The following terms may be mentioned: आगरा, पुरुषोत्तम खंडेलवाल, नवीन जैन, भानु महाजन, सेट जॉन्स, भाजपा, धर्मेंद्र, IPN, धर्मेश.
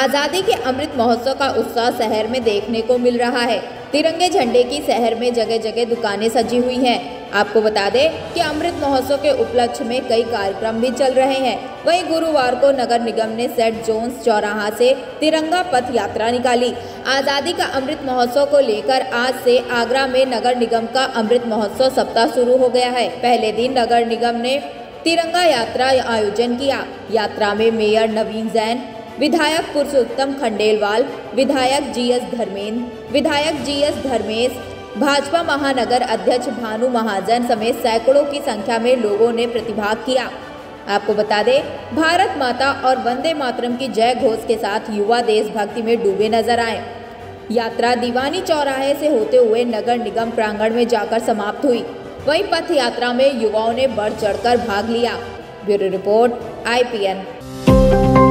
आज़ादी के अमृत महोत्सव का उत्साह शहर में देखने को मिल रहा है। तिरंगे झंडे की शहर में जगह जगह दुकानें सजी हुई हैं। आपको बता दें कि अमृत महोत्सव के उपलक्ष्य में कई कार्यक्रम भी चल रहे हैं। वहीं गुरुवार को नगर निगम ने सेट जॉन्स चौराहा से तिरंगा पथ यात्रा निकाली। आज़ादी का अमृत महोत्सव को लेकर आज से आगरा में नगर निगम का अमृत महोत्सव सप्ताह शुरू हो गया है। पहले दिन नगर निगम ने तिरंगा यात्रा आयोजन किया। यात्रा में मेयर नवीन जैन, विधायक पुरुषोत्तम खंडेलवाल, विधायक जीएस धर्मेंद्र, विधायक जीएस धर्मेश, भाजपा महानगर अध्यक्ष भानु महाजन समेत सैकड़ों की संख्या में लोगों ने प्रतिभाग किया। आपको बता दें, भारत माता और वंदे मातरम की जय घोष के साथ युवा देशभक्ति में डूबे नजर आए। यात्रा दीवानी चौराहे से होते हुए नगर निगम प्रांगण में जाकर समाप्त हुई। वहीं पथ यात्रा में युवाओं ने बढ़ चढ़कर भाग लिया। Bureau report IPN।